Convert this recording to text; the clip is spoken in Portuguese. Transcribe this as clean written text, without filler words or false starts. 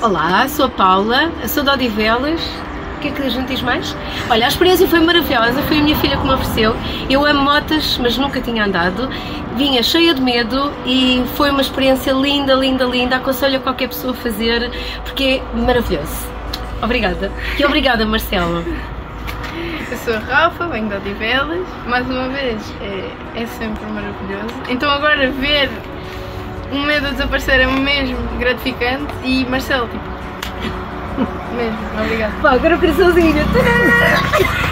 Olá, sou a Paula, sou da Odivelas. O que é que a gente diz mais? Olha, a experiência foi maravilhosa, foi a minha filha que me ofereceu. Eu amo motas, mas nunca tinha andado. Vinha cheia de medo e foi uma experiência linda, linda, linda. Aconselho a qualquer pessoa a fazer, porque é maravilhoso. Obrigada. E obrigada, Marcelo. Eu sou a Rafa, venho de Odivelas. Mais uma vez, é sempre maravilhoso. Então agora ver um medo a desaparecer é mesmo gratificante. E Marcelo, tipo, mesmo, obrigado. Pá, agora o coraçãozinho.